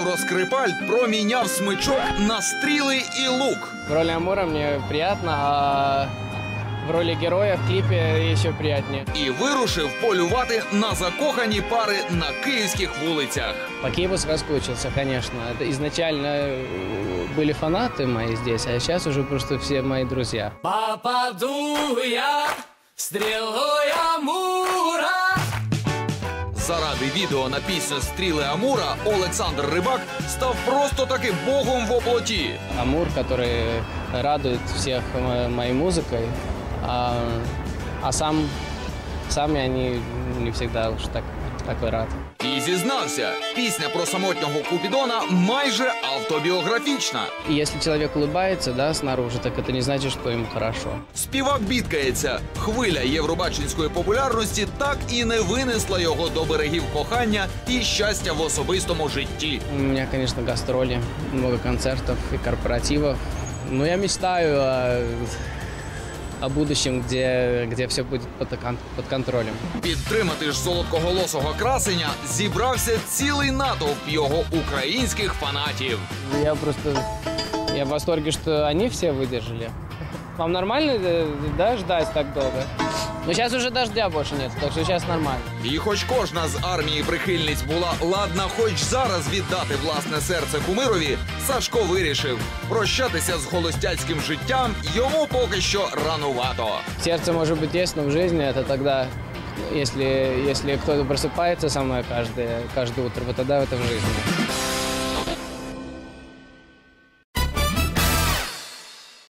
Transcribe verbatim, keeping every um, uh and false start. Євроскрипаль проміняв смичок на стріли і лук. В ролі Амура мені приємно, а в ролі героя в кліпі ще приємніше. І вирушив полювати на закохані пари на київських вулицях. По Києву соскучився, звісно. Ізначально були фанати мої здесь, а зараз уже просто всі мої друзі. Попаду я стрілою Амура. Заради відео на пісню «Стріли Амура» Олександр Рибак став просто таким богом в оплоті. Амур, який радує всіх моєю музикою, а, а сам, сам я не, не завжди уж так, так рад. І зізнався, пісня про самотнього Купідона майже автобіографічна. І якщо людина улыбається, да, снаружи, так це не значить, що йому хорошо. Співак бідкається. Хвиля євробаченської популярності так і не винесла його до берегів кохання і щастя в особистому житті. У мене, звісно, гастролі, багато концертів і корпоративів. Ну, я мечтаю о будущем, де, де все буде під контролем. Підтримати ж солодкоголосого красення зібрався цілий натовп його українських фанатів. Я просто я в восторгі, що вони всі видержали. Вам нормально, да, ждать так довго? Ну, зараз вже дождя більше немає, так що зараз нормально. І хоч кожна з армії прихильниць була ладна хоч зараз віддати власне серце кумирові, Сашко вирішив – прощатися з холостяцьким життям йому поки що ранувато. Серце може бути є, але в житті це тоді, якщо хтось просипається зі мною кожне утро, тоді це в житті.